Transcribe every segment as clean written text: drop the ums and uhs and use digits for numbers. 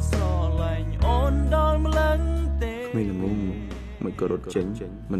សង្ឃឹម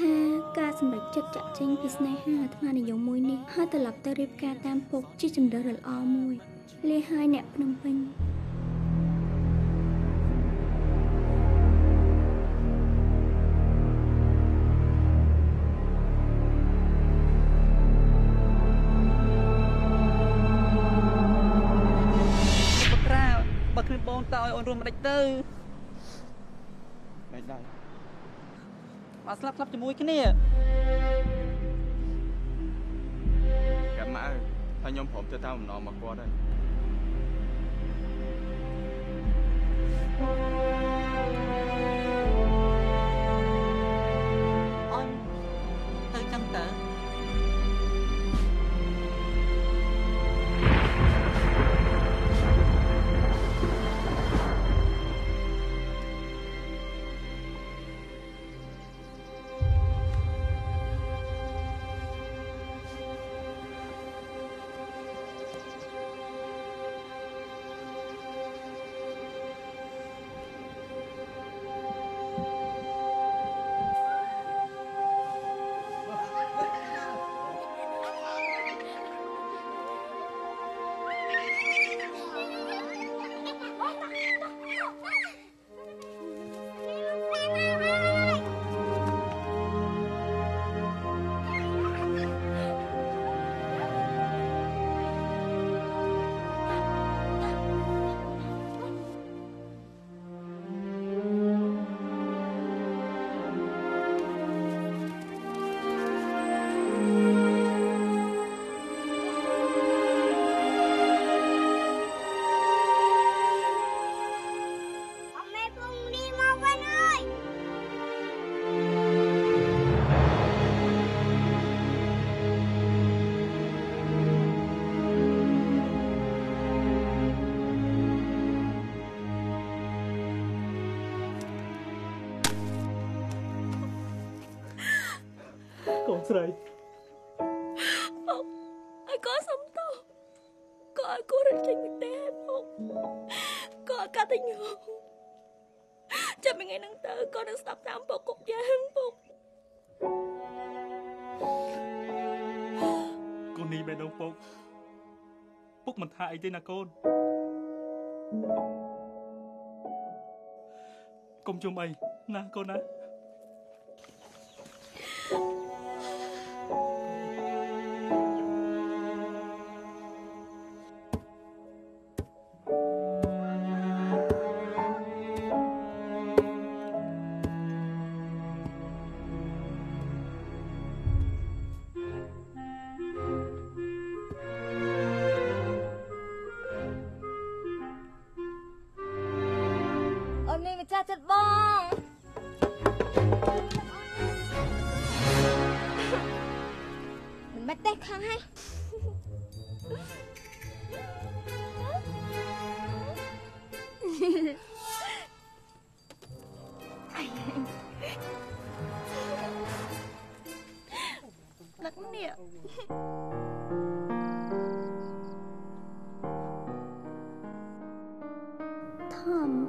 ថាការសម្រេចចិត្តចាក់ចែងពីស្នេហាអាត្មានិយមមួយនេះហើយត្រឡប់ទៅរៀបការតាមពុកជាចម្ដៅល្អមួយលេហើយអ្នកភ្នំពេញ មកស្លាប់ខ្ញុំមួយគ្នាកែម៉ៅហើយខ្ញុំព្រមទៅតាមដំណមកគាត់ហើយអញទៅចឹងតើ កូនស្រីអើយអើយ bắt tay khăn hay. Lẫn địa. Tom,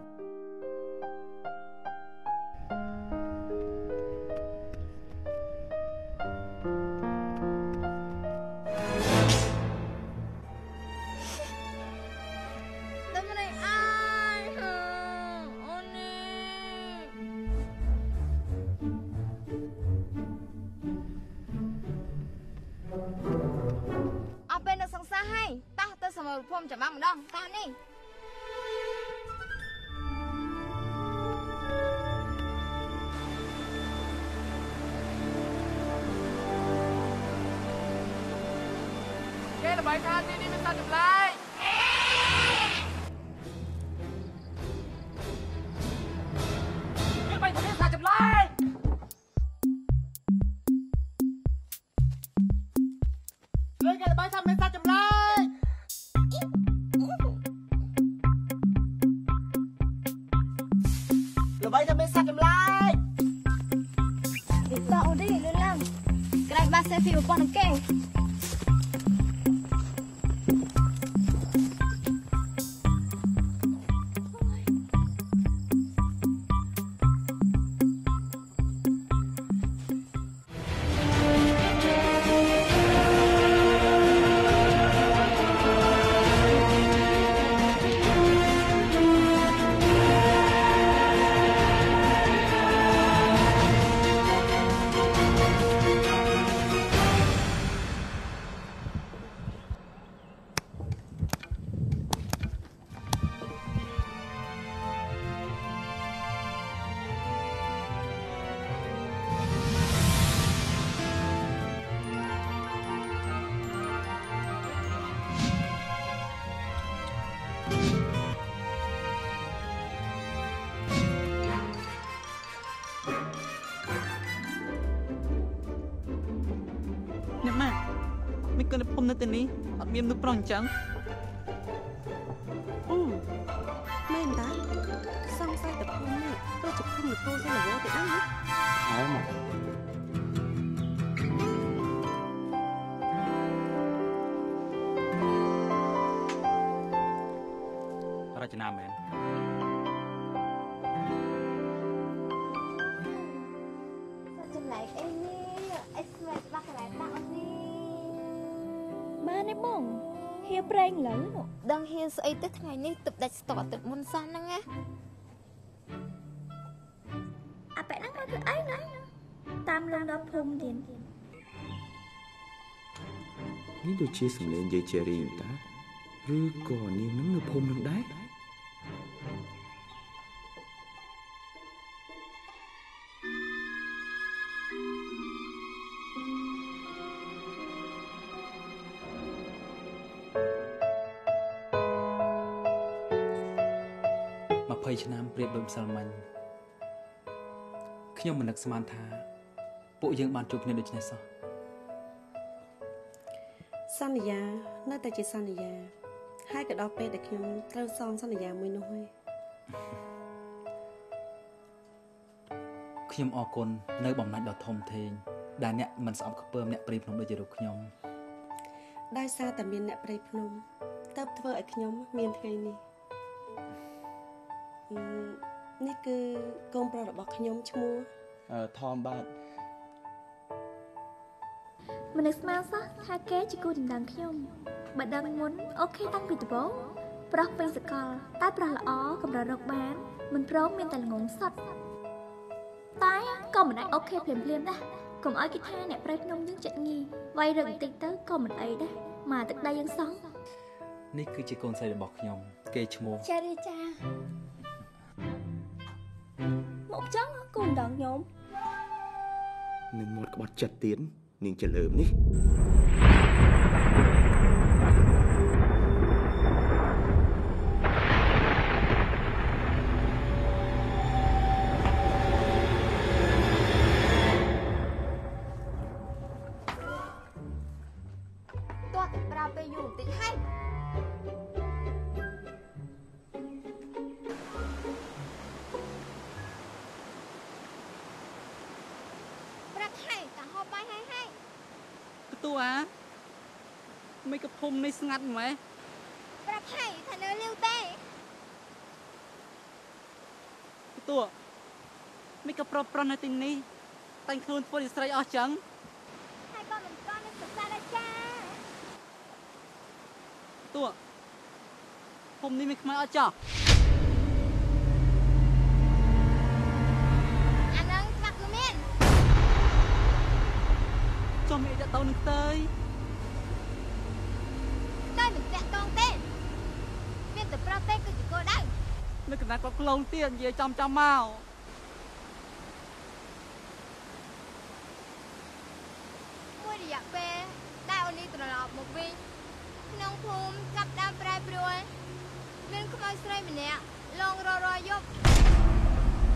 Phong chả bằng đông, tan đi. Cái là bài ca đi đi bên ta chụp lại. Cái bài ta đi ta chụp lại. Lấy cái là bài ta bên ta chụp lại. Bây giờ mình sạc em lại. Đi tao đi luôn lắm. Cái này ba xe phim một con nó kêu. Ni, admin tu peroncang. Main dah. Sang saya terpun ni, terjepun betul saya nak buat apa ni? Ayam. Rajin aman. Macam like ini, esok macam apa ni? Hãy subscribe cho kênh Ghiền Mì Gõ để không bỏ lỡ những video hấp dẫn. Apa nak aku ayah? Tam lang dah pom din. Ni tu cis melayan Jay Cherry entah. Ruko ni nang pom lang dah. Salman, kau menak semantha, boleh yang bantu punya duduk nesa. Sania, nanti je Sania, hai kat dope dek yang terusong Sania muinoy. Kau yang okon, nai bom nai dot thom thing, dah nyak mensam keper nyak peripnom dah jeruk kau. Dah sa tapi nyak peripnom, tapi tu dek kau main kau ni. Này cứ công pro đã bảo khăn nhôm cho mua. Tom bạn. Mình được mang sao? Hai cái chỉ cô định đăng khăn nhôm. Bạn đang muốn ok tăng vị bố. Pro bên sài gòn, tai pro là ó, cầm ra rộng bán. Mình pro miền tây ngỗng sập. Tai còn mình ấy ok phèm đó. Còn ở cái thang này pro nông những chuyện nghi. Vay rừng tịch tới còn mình ấy đó. Mà tận đây vẫn sống. Này cứ chỉ cô xây để bảo khăn nhôm. Kê cho mua. Cha đi cha. Một chấm cũng đằng nhôm. Nên một cái bọt chặt tiến, nên chả lợm ní. មិនក៏ភូមិនេះស្ងាត់ម៉េចប្រាប់ហើយថានៅលីវទេតួមិនក៏ប្រុសប្រុសនៅទីនេះតែខ្លួនធ្វើស្រីអស់ចឹងហើយក៏មិនក៏នឹងសិក្សាដែរចាតួភូមិនេះមិនខ្មៅអត់ចោះអានឹងស្គាល់គឺមានចុះមិនដាក់តោនឹងទៅតែមិនតាក់តងទេមានតែប្រាប់ទេគឺជាគោលដៅនៅកណ្ដាលគាត់ក្លងទៀតនិយាយចំមកមួយរយៈពេលដែលអូននេះត្រឡប់មកវិញក្នុងភូមិចាប់ដើមប្រែប្រួលមានខ្មៅស្រីម្នាក់លងរយយប់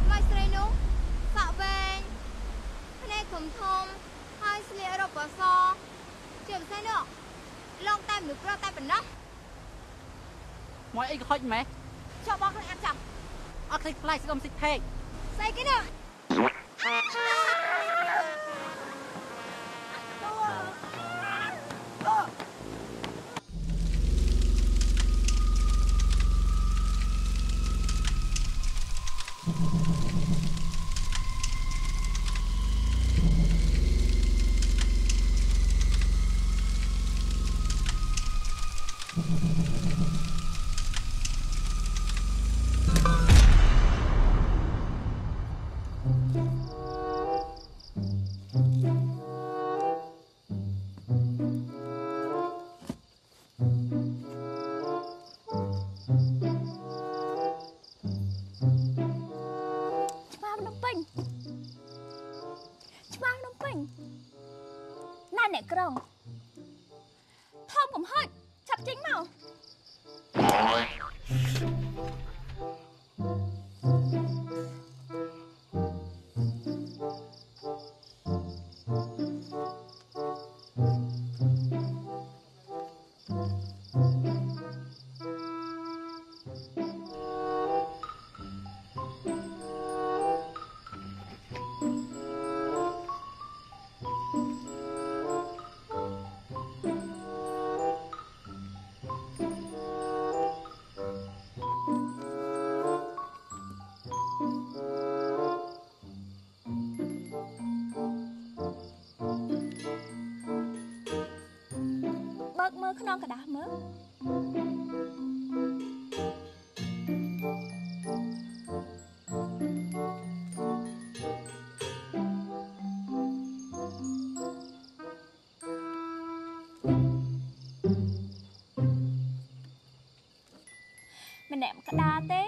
ខ្មៅស្រីនោះសក់វែងភ្នែកធំធំហើយស្លៀករ៉ូបអសជាពិសេសនោះលងតែមនុស្សប្រុសតែប៉ុណ្ណោះមកអីក៏ហុចម៉េះចប់បងខ្លួនអាប់ចាំអត់ឃើញផ្លែស្ដុំសិចពេកស្អីគេនោះក្នុងกระดาษមើលម្នាក់กระดาษទេ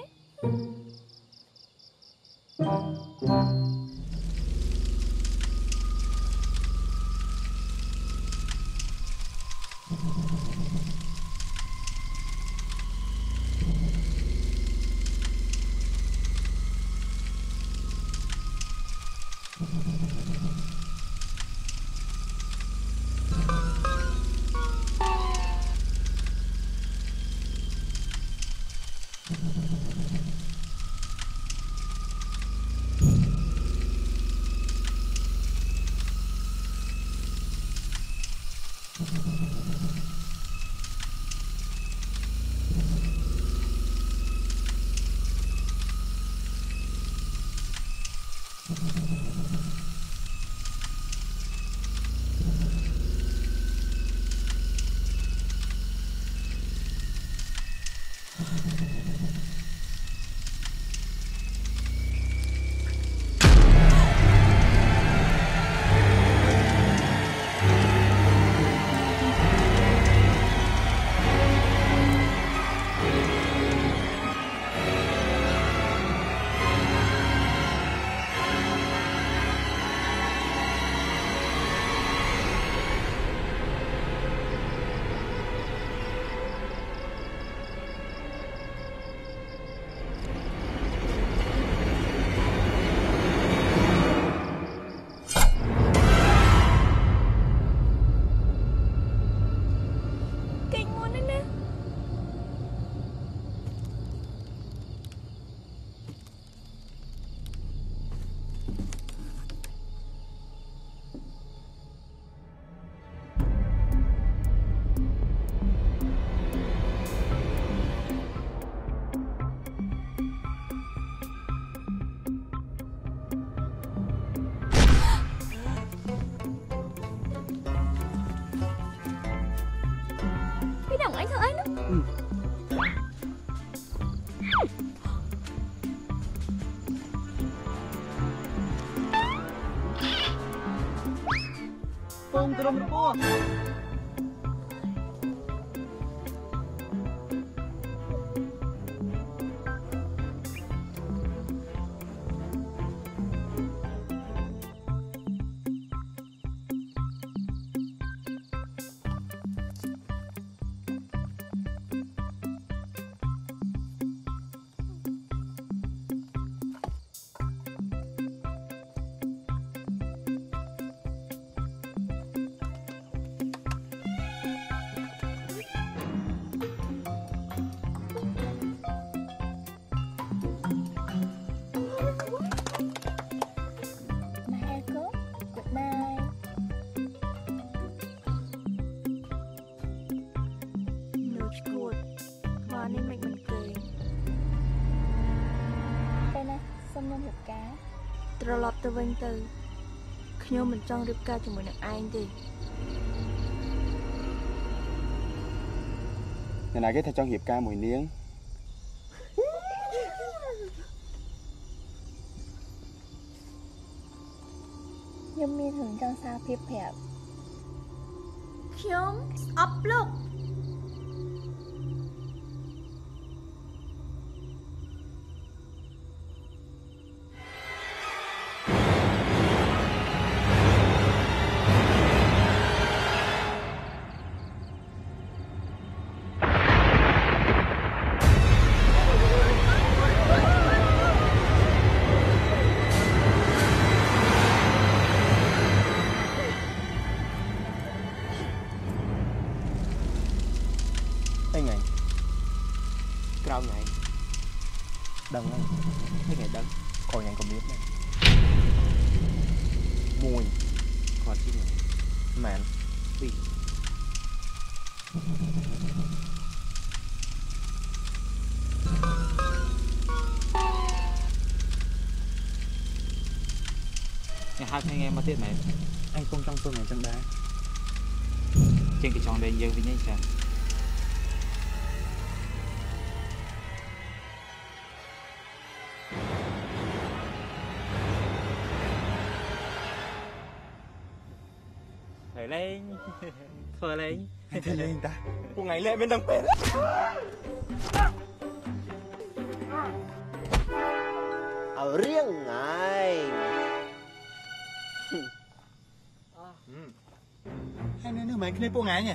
रुको। Lọt từ bên từ khi mình trong rượu ca cho mình được ai đi ngày này cái thay trong hiệp ca mùi niếng nhưng mi thường trong sao phiệp hẹp chúng ấp lúc hai anh em mà tiết này anh không trong tôi này chân đá trên cái tròn đèn dơ với nhanh chàng thở lên ta cô ngày lệ bên đồng tiền. Ở riêng ngày hai nữa mày cái này bố ngái nhỉ.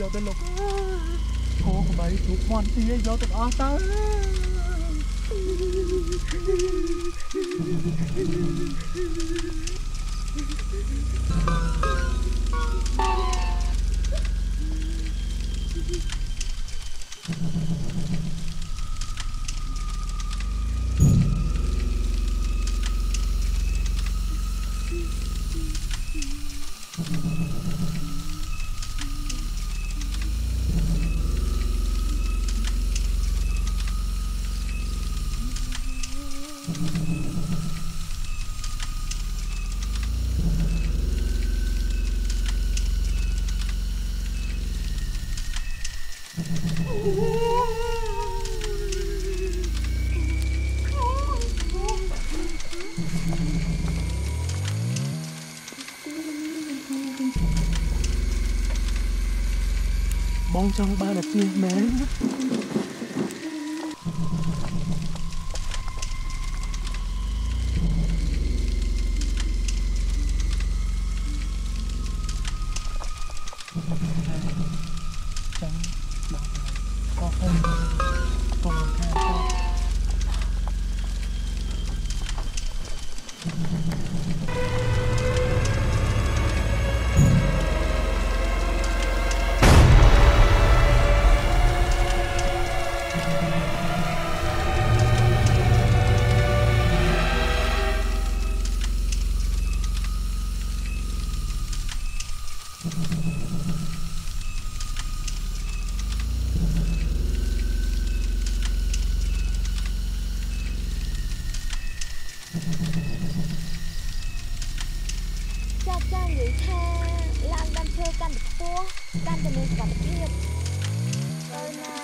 យកទៅលោកខោក្បៃទូកមាន់ទាយកទាំងអស់ទៅបងចង់បានអាទិត្យមែនចាស់ចាស់និយាយថាឡើងដើមឈើកាន់តែខ្ពស់កាន់តែមានសុវត្ថិភាពដោយណា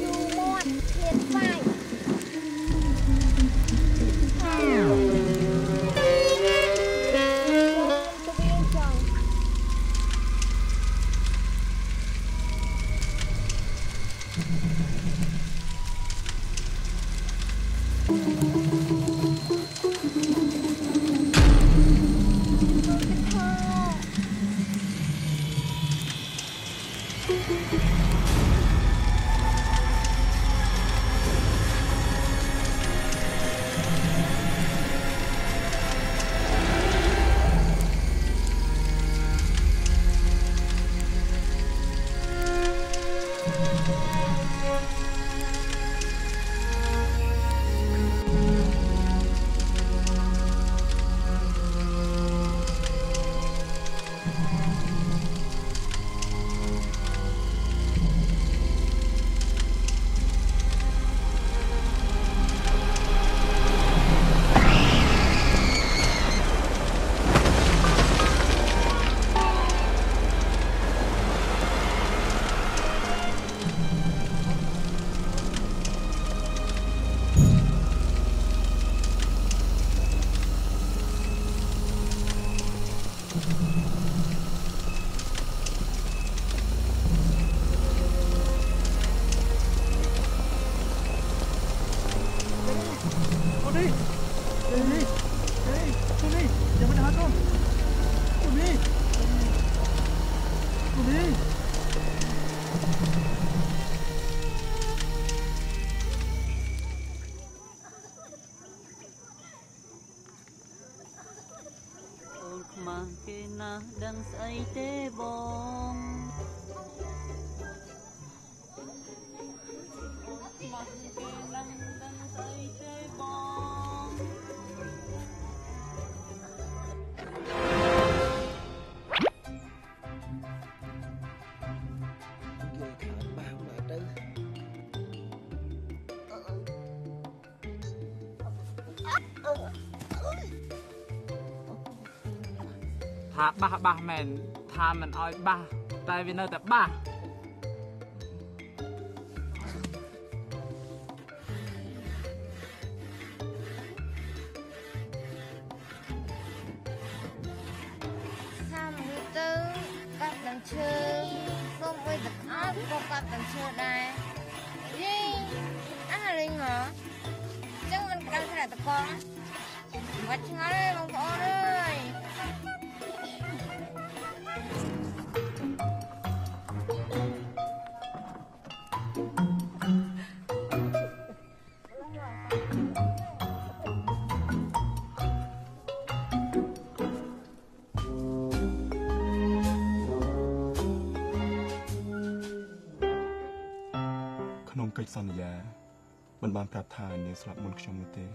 យូមាត់ឈៀនស្វាយដឹងស្អីទេបងមកពីឡើងដឹងស្អីទេបងគេខាត់បាំងមកទៅថាបាសបាសមែនថាមិនអោយបាសតែវានៅតែបាសសាមនេះទៅកាត់ដើមឈើសូមអុយទឹកអត់ក៏កាត់ដើមឈើដែរយីអាលេងមកចឹងមិនកាត់តែតកងវត្តឆ្ងល់ទេបងប្អូនអើយ ក្នុងកិច្ចសន្យាមិនបានប្រាប់ថានាងស្លាប់មុនខ្ញុំនោះទេ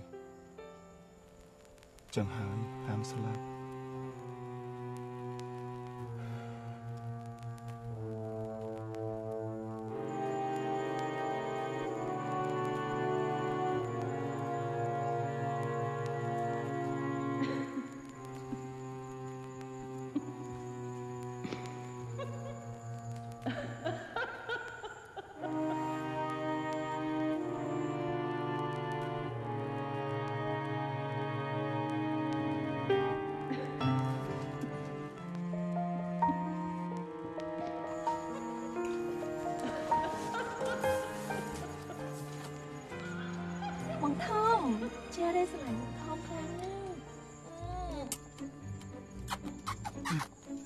ចឹងហើយហាមស្លាប់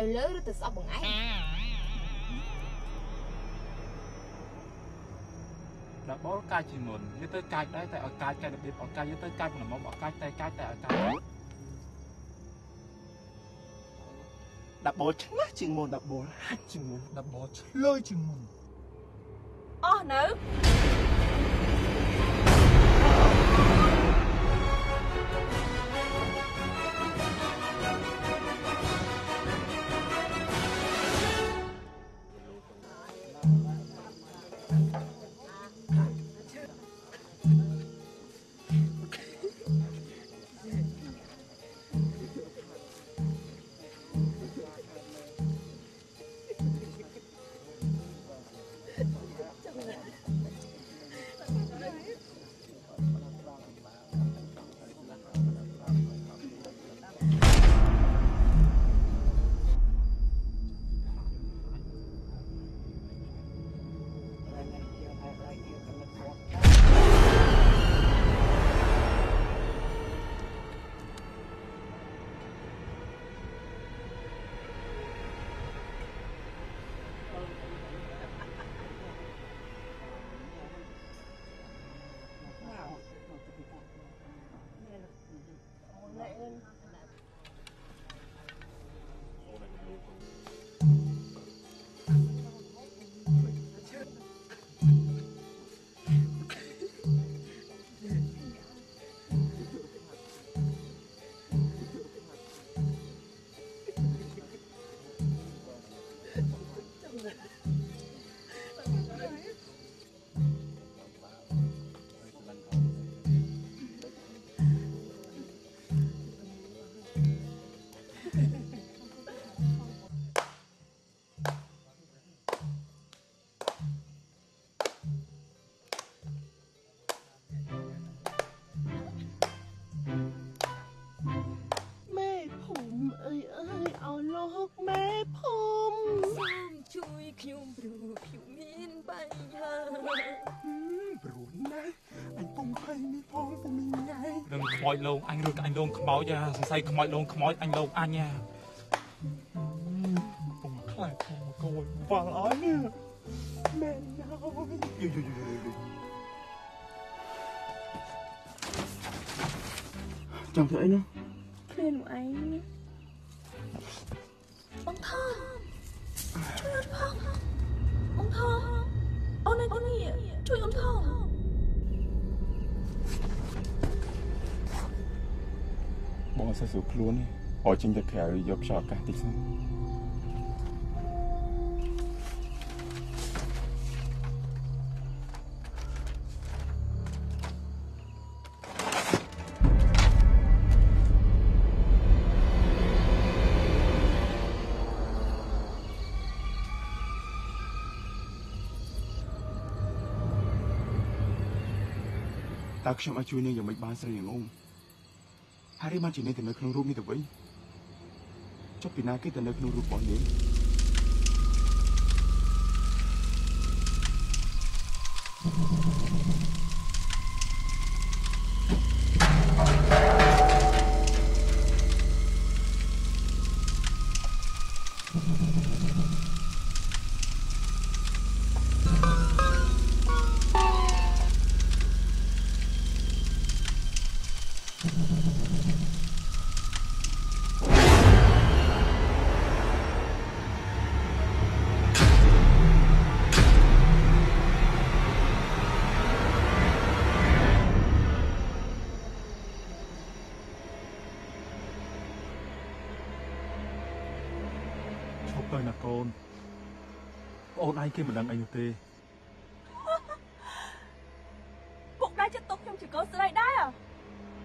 I love it. It's up on the ball catching moon. You take that or catch a bit or catch the cat on the mob or catch the cat at the boat matching moon, the ball hatching moon, the boat loaching moon. Oh no. Mọi lông anh được anh lông máu ra, say mọi lông khói anh lông anh nha. Cùng lại cùng coi và nói nữa, mẹ nói. Chẳng thấy nữa. Khuyên của anh. Ông Thơm, chui ông Thơm, ông Thơm, ông này, chui ông Thơm. Bọn sẽ sửa luôn đi. Hỏi chinh thật khẻ rồi dọc sọt cả tích xong. Tao ខ្ញុំអាចជួយនាងយ៉ាងម៉េចបានស្រីនាងអ៊ំហើយរីបានជានាងទៅនៅក្នុងរូបនេះទៅវិញចុះពីណាគេទៅនៅក្នុងរូបរបស់នាងឯងគេមិនដឹងអីនោះទេពុកដែរចិត្តទុកខ្ញុំជាកូនស្រីដែរ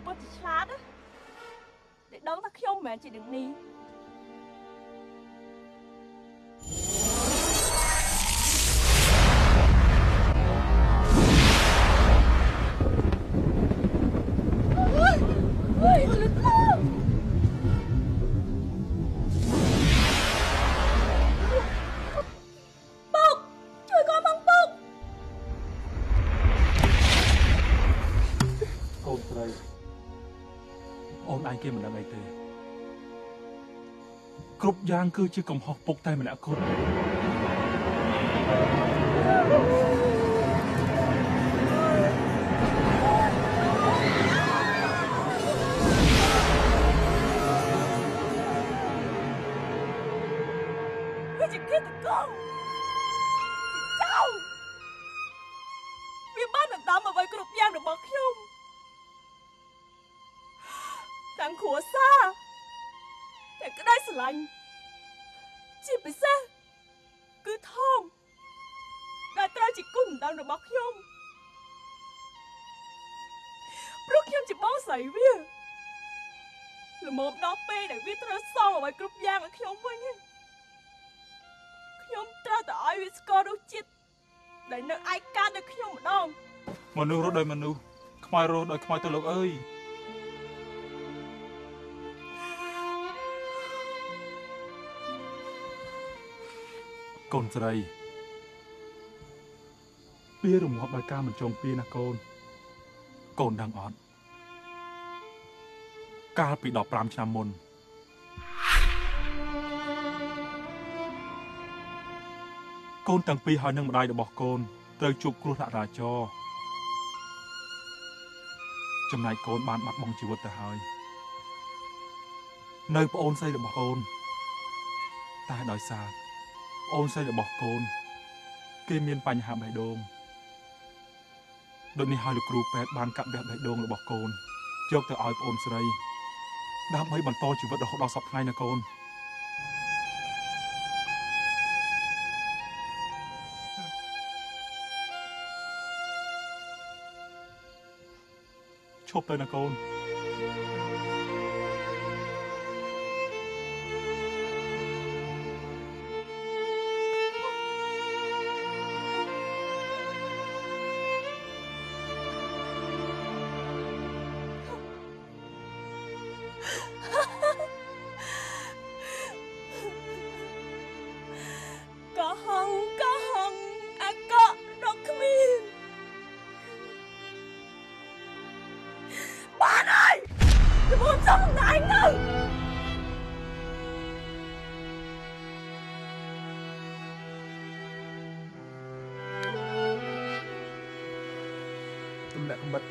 ពុតជាឆ្លាតដែរដឹងថាខ្ញុំមិនមែនជានឹងនេះគេមិនដឹងអីទេគ្រប់យ៉ាងគឺជាកំហុសពុកតែម្នាក់គត់វាជាគេតកងចៅវាបានដណ្ដើមអ្វីគ្រប់យ៉ាងរបស់ខ្ញុំទាំងគ្រួសារតែក្តីស្រឡាញ់ជាពិសេសគឺថមដែលត្រូវជាគុណម្ដងរបស់ខ្ញុំព្រោះខ្ញុំជាបងស្រីវាល្មមដល់ពេលដែលវាត្រូវសងអ្វីគ្រប់យ៉ាងឲ្យខ្ញុំវិញខ្ញុំត្រូវតែឲ្យវាស្គាល់រសជាតិដែលនៅឯកាដោយខ្ញុំម្ដងមនុស្សរស់ដោយមនុស្សខ្មៅរស់ដោយខ្មៅទៅលោកអើយកូនស្រីពីរងាប់ដោយការមិនចងពីណាកូនដឹងអត់កាលពី15ឆ្នាំមុនកូនទាំងពីរហើយនឹងម្ដាយរបស់កូនត្រូវជួបគ្រោះចរាចរណ៍ចំណែកកូនបានបាត់បង់ជីវិតទៅហើយនៅប្អូនស្រីរបស់កូនតែដោយសារអូនស្រីរបស់កូនគេមានបញ្ហាបេះដូងដូចនេះហើយលោកគ្រូពេទ្យបានកាត់វះបេះដូងរបស់កូនយកទៅឲ្យប្អូនស្រីដើម្បីបន្តជីវិតរហូតដល់សពថ្ងៃណាកូនឈប់ទៅណាកូន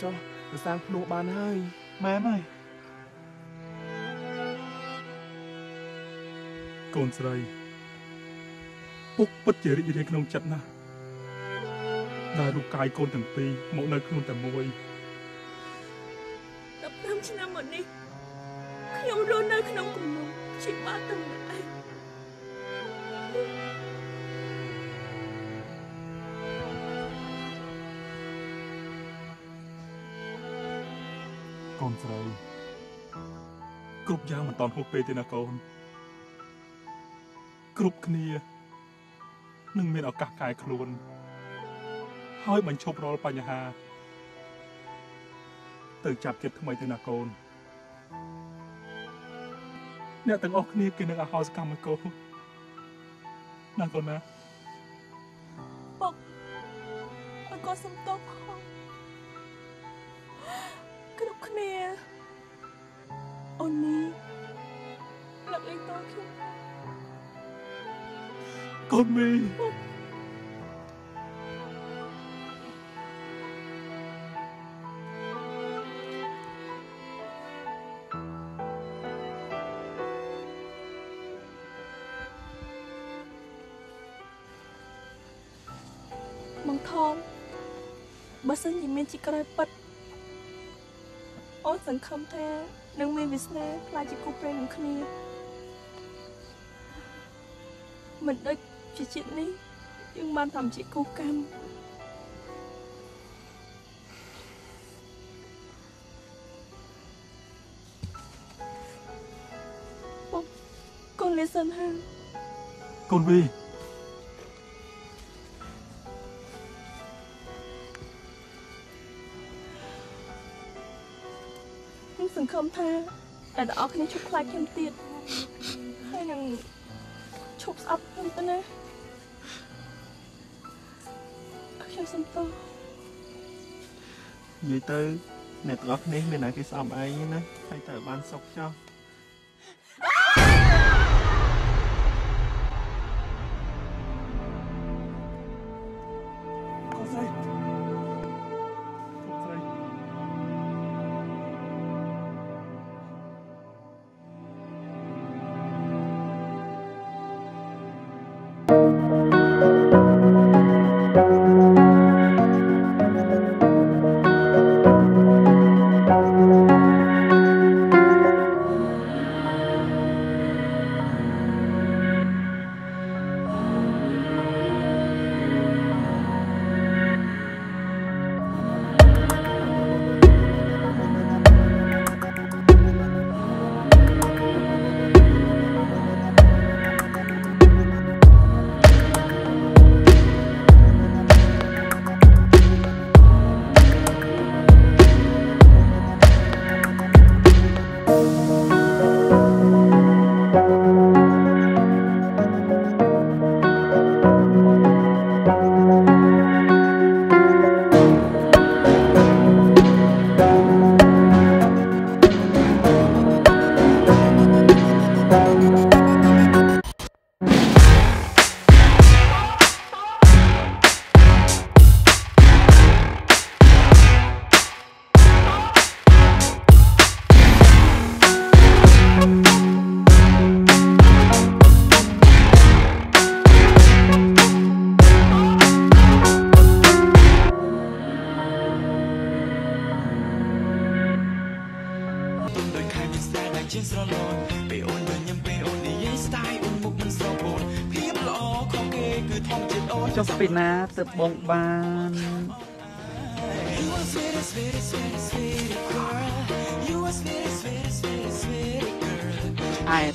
ចុះទៅសាងភ្នោះបានហើយម៉ែម៉ែកូនស្រីពុកពិតជារីករាយក្នុងចិត្តណាស់ដែលរូបកាយកូនទាំងពីរមកនៅខ្លួនតែមួយ15ឆ្នាំមកនេះខ្ញុំរស់នៅក្នុងគំនុំជីវិតទាំងនេះកូនស្រីគ្រប់យ៉ាងមិនតាន់ហួសពេលទេណាកូនគ្រប់គ្នានឹងមានឱកាសកែខ្លួនហើយបញ្ឈប់រាល់បញ្ហា ទៅចាប់ចិត្តថ្មីទៅណាកូនអ្នកទាំងអស់គ្នាគេនឹងអហោសកម្មឲ្យកូនណាកូនណាពុកអកូនសំទោសផងគ្រប់គ្នាអូននេះលោកអីតោះខ្ញុំកូនមីបងថងបើសិនជាមានជីក្រោយប៉ិតអូនសង្ឃឹមថានឹងមានវាសនាខ្លាចជាគូព្រេងនឹងគ្នាមិនដូចជាជាតិនេះយើងបានធ្វើជាគូកម្មបងកូនលីសិនហើយកូនវីសង្ឃឹមថាតែអ្នកអរគ្នាជប់ខ្លាចខ្ញុំទៀតហើយនឹងជប់ស្អប់ខ្ញុំទៅណាខ្ញុំសំទោសនិយាយទៅអ្នកទាំងអស់គ្នាមានតែគេស្អប់ឯងណាហើយតើបានសុខចុះចុះពីណាទៅបងបានអែត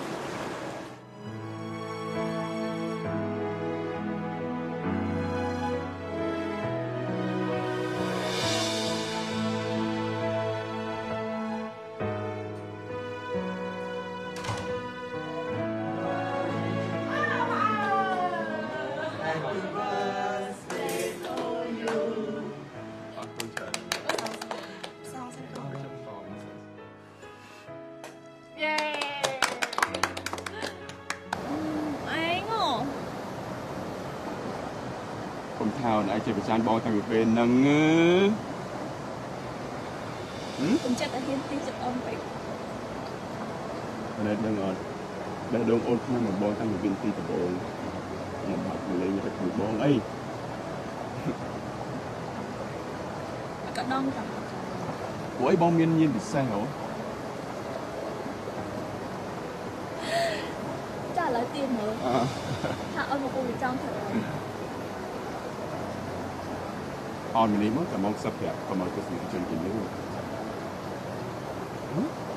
from town. I just ran ball time with nung. Hm? Just a hint things on bike. And I don't know. They don't old time of ball time with Vinty the ball. And I'm not really with the ball. Hey! I got none. Why bomb in the sale? Là tiền nữa. Thả ông một cô bị trong thật. Ông mình đi mất, cảm ơn sắp hẹp, cảm ơn cái sự chương trình nữa.